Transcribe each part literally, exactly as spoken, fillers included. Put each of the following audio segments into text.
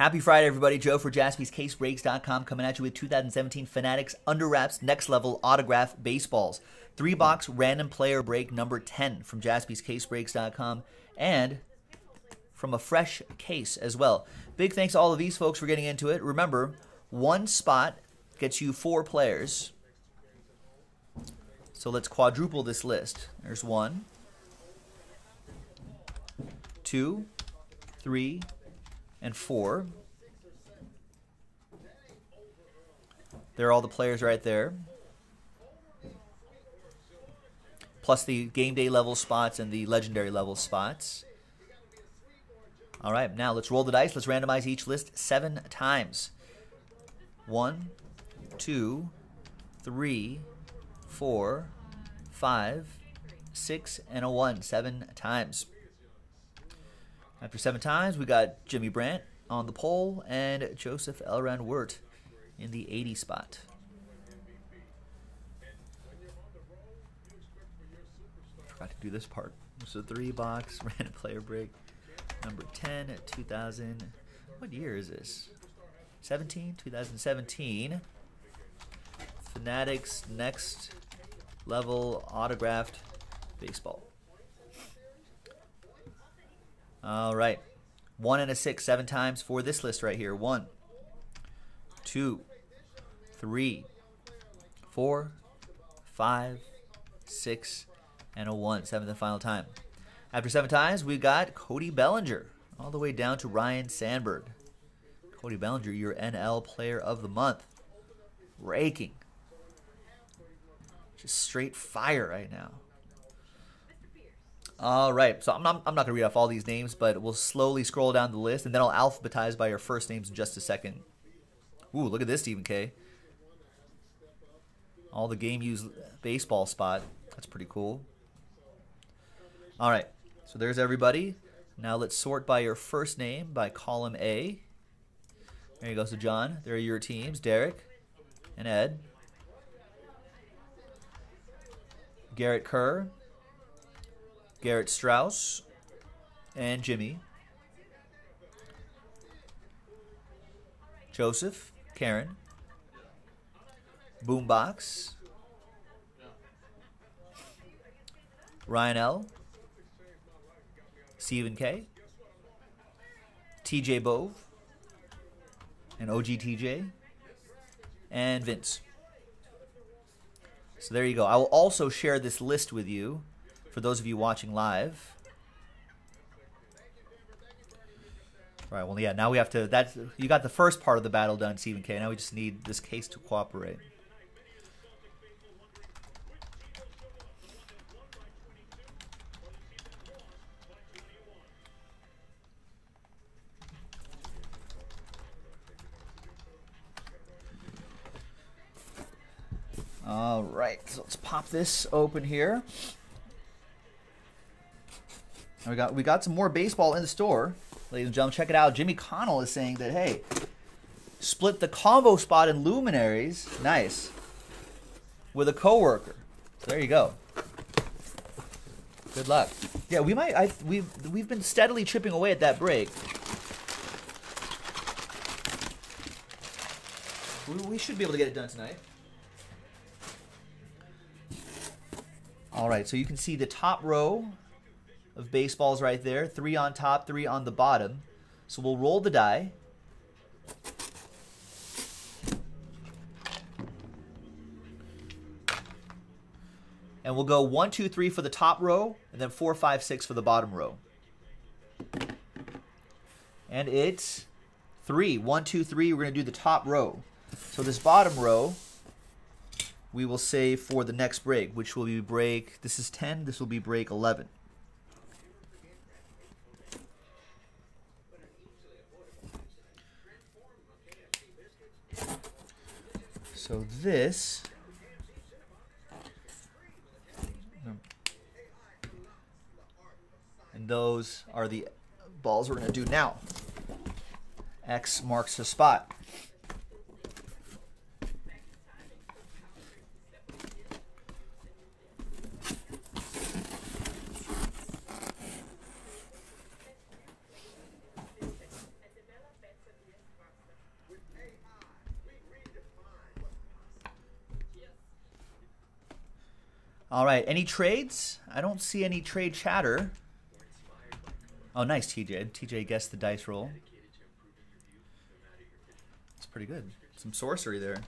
Happy Friday, everybody. Joe for Jaspys Case Breaks dot com coming at you with two thousand seventeen Fanatics Under Wraps Next Level Autograph Baseballs. Three box random player break number ten from Jaspys Case Breaks dot com and from a fresh case as well. Big thanks to all of these folks for getting into it. Remember, one spot gets you four players. So let's quadruple this list. There's one, two, three, and four. There are all the players right there. Plus the game day level spots and the legendary level spots. All right, now let's roll the dice. Let's randomize each list seven times. One, two, three, four, five, six, and a one. Seven times. After seven times, we got Jimmy Brandt on the pole and Joseph L. Rand Wirt in the eighty spot. Forgot to do this part. It's a three-box random player break, number ten at two thousand. What year is this? seventeen, two thousand seventeen. Fanatics Next Level Autographed Baseball. All right, one and a six, seven times for this list right here. One, two, three, four, five, six, and a one. Seventh and final time. After seven times, we got Cody Bellinger, all the way down to Ryan Sandberg. Cody Bellinger, your N L Player of the Month. Raking. Just straight fire right now. All right, so I'm not, I'm not going to read off all these names, but we'll slowly scroll down the list, and then I'll alphabetize by your first names in just a second. Ooh, look at this, Stephen K. All the game used baseball spot. That's pretty cool. All right, so there's everybody. Now let's sort by your first name by column A. There you go, so John. There are your teams, Derek and Ed. Garrett Kerr. Garrett Strauss and Jimmy, Joseph, Karen, Boombox, Ryan L, Stephen K, T J Bove, and O G T J, and Vince. So there you go. I will also share this list with you. For those of you watching live. All right, well, yeah, now we have to, that's, you got the first part of the battle done, Stephen K. Now we just need this case to cooperate. All right, so let's pop this open here. We got, we got some more baseball in the store. Ladies and gentlemen, check it out. Jimmy Connell is saying that, hey, split the combo spot in Luminaries. Nice. With a coworker. There you go. Good luck. Yeah, we might, I, we've, we've been steadily chipping away at that break. We, we should be able to get it done tonight. All right, so you can see the top row of baseballs right there. Three on top, three on the bottom. So we'll roll the die. And we'll go one, two, three for the top row, and then four, five, six for the bottom row. And it's three. One, two, three, we're gonna do the top row. So this bottom row, we will save for the next break, which will be break, this is ten, this will be break eleven. So this, and those are the balls we're going to do now. X marks the spot. All right, any trades? I don't see any trade chatter. Oh, nice, T J. T J guessed the dice roll. That's pretty good. Some sorcery there.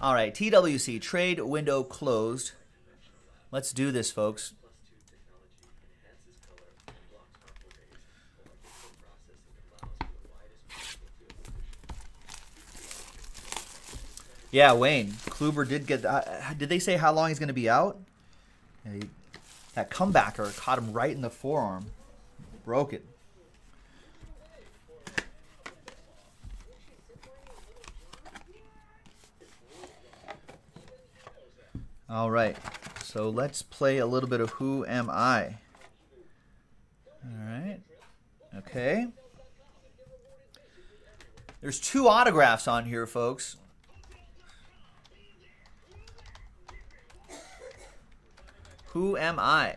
All right, T W C, trade window closed. Let's do this, folks. Yeah, Wayne Kluber did get. Uh, did they say how long he's going to be out? He, that comebacker caught him right in the forearm, broke it. All right, so let's play a little bit of Who Am I? All right, okay. There's two autographs on here, folks. Who am I?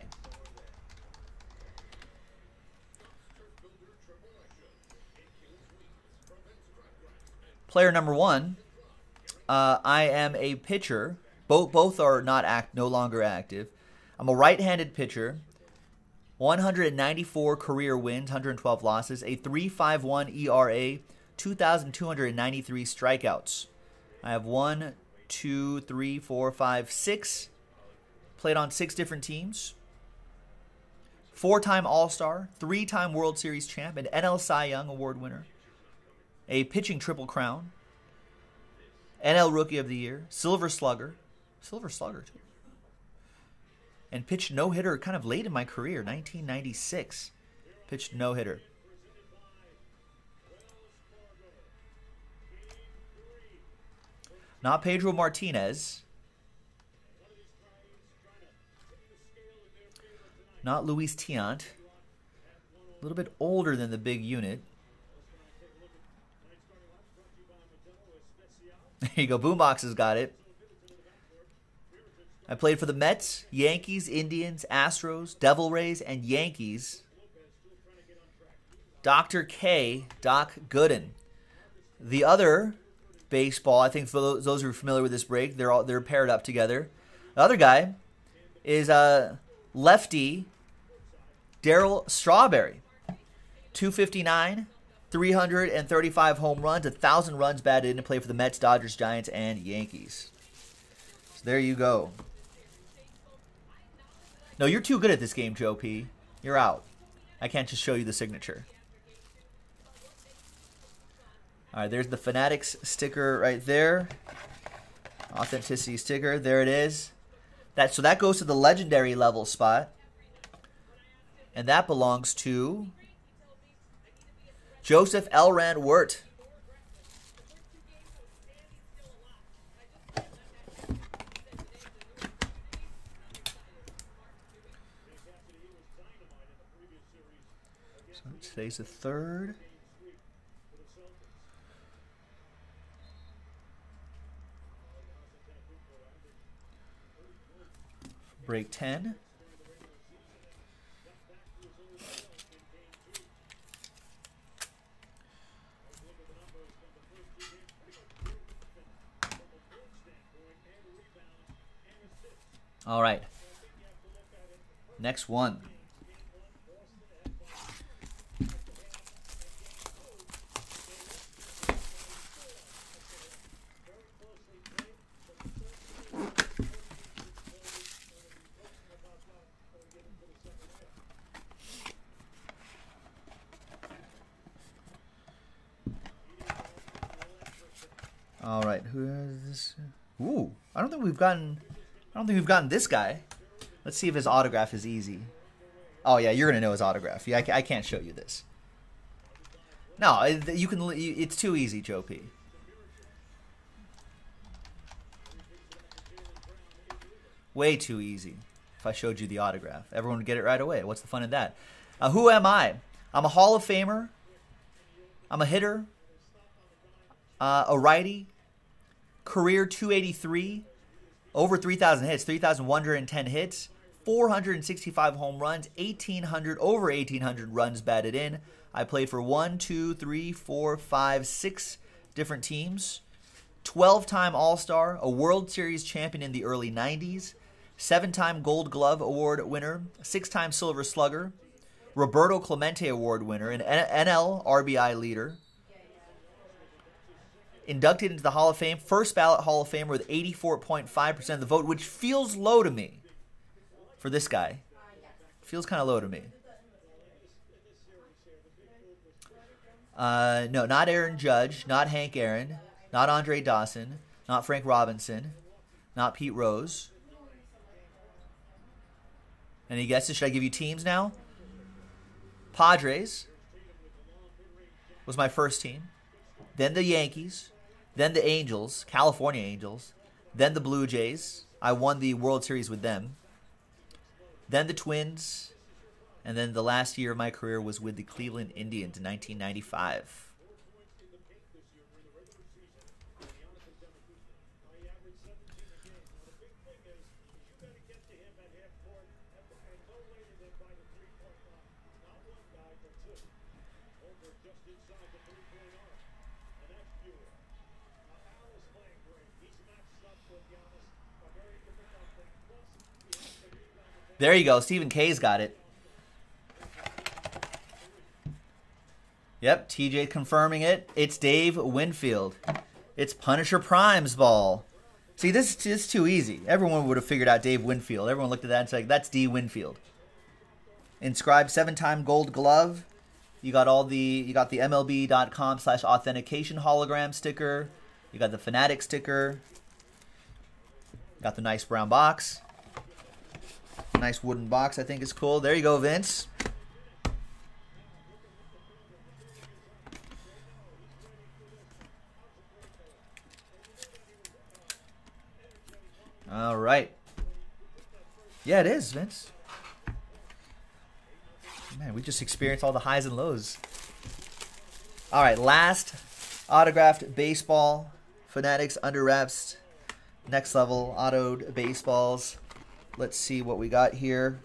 Player number one. Uh, I am a pitcher. Both both are not act no longer active. I'm a right-handed pitcher. one hundred ninety-four career wins, one hundred twelve losses, a three point five one E R A, two thousand two hundred ninety-three strikeouts. I have one, two, three, four, five, six. Played on six different teams, four-time All-Star, three-time World Series champ, an N L Cy Young Award winner, a pitching triple crown, N L Rookie of the Year, Silver Slugger, Silver Slugger, too, and pitched no-hitter kind of late in my career, nineteen ninety-six, pitched no-hitter. Not Pedro Martinez. Not Luis Tiant. A little bit older than the big unit. There you go. Boombox has got it. I played for the Mets, Yankees, Indians, Astros, Devil Rays, and Yankees. Doctor K, Doc Gooden. The other baseball, I think for those who are familiar with this break, they're all they're paired up together. The other guy is uh, lefty Daryl Strawberry, two fifty-nine, three hundred thirty-five home runs, one thousand runs batted in to play for the Mets, Dodgers, Giants, and Yankees. So there you go. No, you're too good at this game, Joe P. You're out. I can't just show you the signature. All right, there's the Fanatics sticker right there. Authenticity sticker. There it is. That, so that goes to the legendary level spot. And that belongs to Joseph L. Rand Wirt. So today's the third. Break ten. All right. Next one. All right, who is this? Ooh, I don't think we've gotten, I don't think we've gotten this guy. Let's see if his autograph is easy. Oh yeah, you're gonna know his autograph. Yeah, I, I can't show you this. No, you can. It's too easy, Joe P. Way too easy. If I showed you the autograph, everyone would get it right away. What's the fun in that? Uh, who am I? I'm a Hall of Famer. I'm a hitter. Uh, a righty, career two eighty-three, over three thousand hits, three thousand one hundred ten hits, four hundred sixty-five home runs, eighteen hundred, over eighteen hundred runs batted in. I played for one, two, three, four, five, six different teams. twelve-time All-Star, a World Series champion in the early nineties, seven-time Gold Glove Award winner, six-time Silver Slugger, Roberto Clemente Award winner, an N L R B I leader, inducted into the Hall of Fame, first ballot Hall of Famer with eighty-four point five percent of the vote, which feels low to me for this guy. Feels kind of low to me. Uh, no, not Aaron Judge, not Hank Aaron, not Andre Dawson, not Frank Robinson, not Pete Rose. Any guesses? Should I give you teams now? Padres was my first team. Then the Yankees. Then the Angels, California Angels. Then the Blue Jays. I won the World Series with them. Then the Twins. And then the last year of my career was with the Cleveland Indians in nineteen ninety-five. There you go. Stephen K's got it. Yep, T J confirming it. It's Dave Winfield. It's Punisher Prime's ball. See, this, this is too easy. Everyone would have figured out Dave Winfield. Everyone looked at that and said, that's D. Winfield. Inscribed seven-time Gold Glove. You got all the you got the M L B dot com slash authentication hologram sticker. You got the Fanatics sticker. You got the nice brown box. Nice wooden box, I think is cool. There you go, Vince. All right. Yeah, it is, Vince. Man, we just experienced all the highs and lows. All right, last autographed baseball. Fanatics under wraps. Next level autoed baseballs. Let's see what we got here.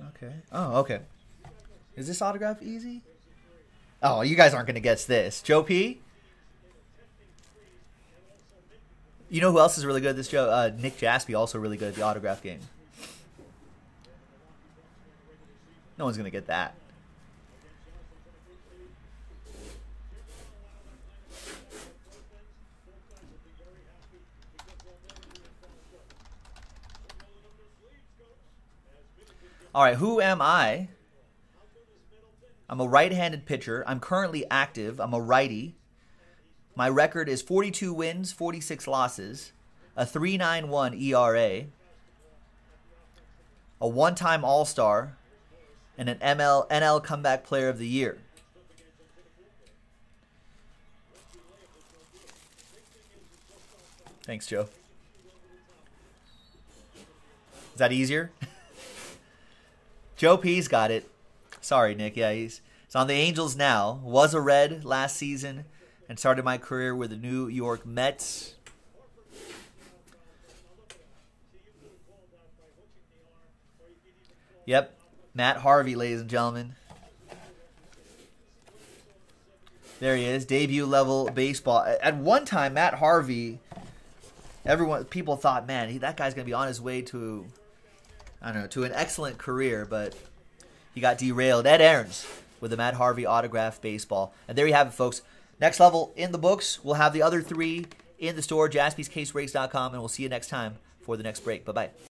Okay. Oh, okay. Is this autograph easy? Oh, you guys aren't going to guess this. Joe P? You know who else is really good at this, Joe? Uh, Nick Jaspi, also really good at the autograph game. No one's going to get that. All right, who am I? I'm a right-handed pitcher. I'm currently active. I'm a righty. My record is forty-two wins, forty-six losses, a three point nine one E R A, a one-time All-Star, and an M L N L Comeback Player of the Year. Thanks, Joe. Is that easier? Joe P's got it. Sorry, Nick. Yeah, he's, he's on the Angels now. Was a Red last season and started my career with the New York Mets. Yep. Matt Harvey, ladies and gentlemen. There he is. Debut level baseball. At one time, Matt Harvey, everyone, people thought, man, he, that guy's going to be on his way to... I don't know, to an excellent career, but he got derailed. Ed Ahrens with the Matt Harvey autograph baseball. And there you have it, folks. Next level in the books. We'll have the other three in the store, Jaspys Case Breaks dot com, and we'll see you next time for the next break. Bye-bye.